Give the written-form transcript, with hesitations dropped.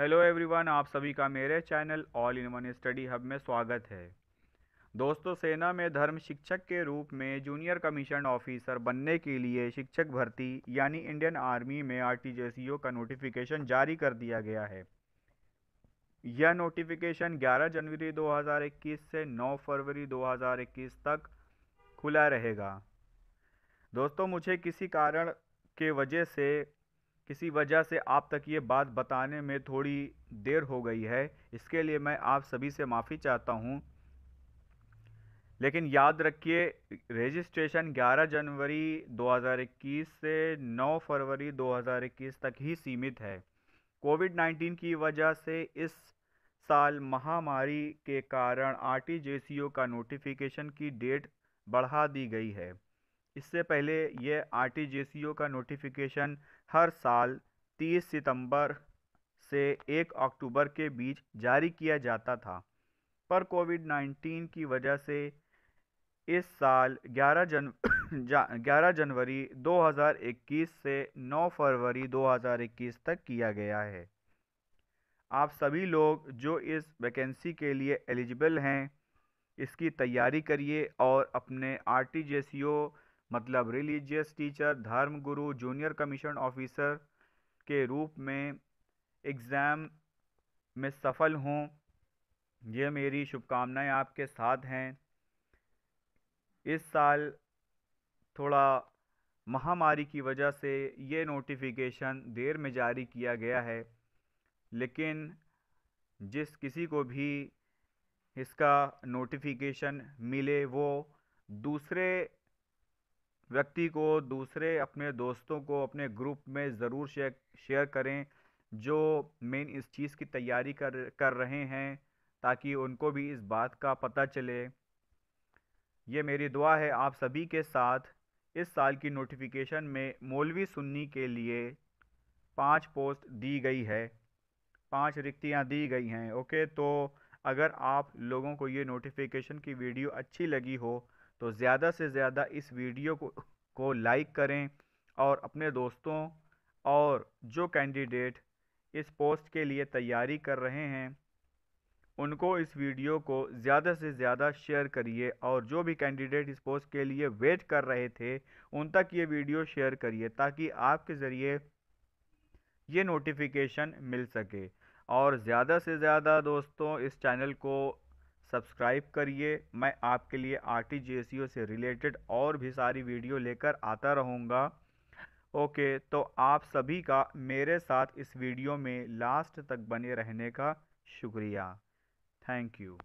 Hello everyone, आप सभी का मेरे channel all in one study hub में स्वागत है। दोस्तों, सेना में धर्म शिक्षक के रूप में जूनियर कमीशन ऑफिसर बनने के लिए शिक्षक भर्ती यानी इंडियन आर्मी में RT JCO का नोटिफिकेशन जारी कर दिया गया है। यह नोटिफिकेशन 11 जनवरी 2021 से 9 फरवरी 2021 तक खुला रहेगा। दोस्तों, मुझे किसी वजह से आप तक ये बात बताने में थोड़ी देर हो गई है, इसके लिए मैं आप सभी से माफ़ी चाहता हूँ। लेकिन याद रखिए, रजिस्ट्रेशन 11 जनवरी 2021 से 9 फरवरी 2021 तक ही सीमित है। कोविड-19 की वजह से इस साल महामारी के कारण RT JCO का नोटिफिकेशन की डेट बढ़ा दी गई है। इससे पहले ये RT JCO का नोटिफिकेशन हर साल 30 सितंबर से 1 अक्टूबर के बीच जारी किया जाता था, पर कोविड-19 की वजह से इस साल 11 जनवरी 2021 से 9 फरवरी 2021 तक किया गया है। आप सभी लोग जो इस वैकेंसी के लिए एलिजिबल हैं, इसकी तैयारी करिए और अपने RT JCO मतलब रिलीजियस टीचर, धर्म गुरु, जूनियर कमीशन ऑफिसर के रूप में एग्ज़ाम में सफल हों। ये मेरी शुभकामनाएं आपके साथ हैं। इस साल थोड़ा महामारी की वजह से ये नोटिफिकेशन देर में जारी किया गया है, लेकिन जिस किसी को भी इसका नोटिफिकेशन मिले वो दूसरे व्यक्ति को, दूसरे अपने दोस्तों को अपने ग्रुप में ज़रूर शेयर करें जो मेन इस चीज़ की तैयारी कर रहे हैं, ताकि उनको भी इस बात का पता चले। ये मेरी दुआ है आप सभी के साथ। इस साल की नोटिफिकेशन में मौलवी सुन्नी के लिए 5 पोस्ट दी गई है, 5 रिक्तियाँ दी गई हैं। ओके, तो अगर आप लोगों को ये नोटिफिकेशन की वीडियो अच्छी लगी हो तो ज़्यादा से ज़्यादा इस वीडियो को लाइक करें और अपने दोस्तों और जो कैंडिडेट इस पोस्ट के लिए तैयारी कर रहे हैं उनको इस वीडियो को ज़्यादा से ज़्यादा शेयर करिए, और जो भी कैंडिडेट इस पोस्ट के लिए वेट कर रहे थे उन तक ये वीडियो शेयर करिए, ताकि आपके ज़रिए ये नोटिफिकेशन मिल सके। और ज़्यादा से ज़्यादा दोस्तों इस चैनल को सब्सक्राइब करिए। मैं आपके लिए RT JCO से रिलेटेड और भी सारी वीडियो लेकर आता रहूँगा। ओके, तो आप सभी का मेरे साथ इस वीडियो में लास्ट तक बने रहने का शुक्रिया। Thank you.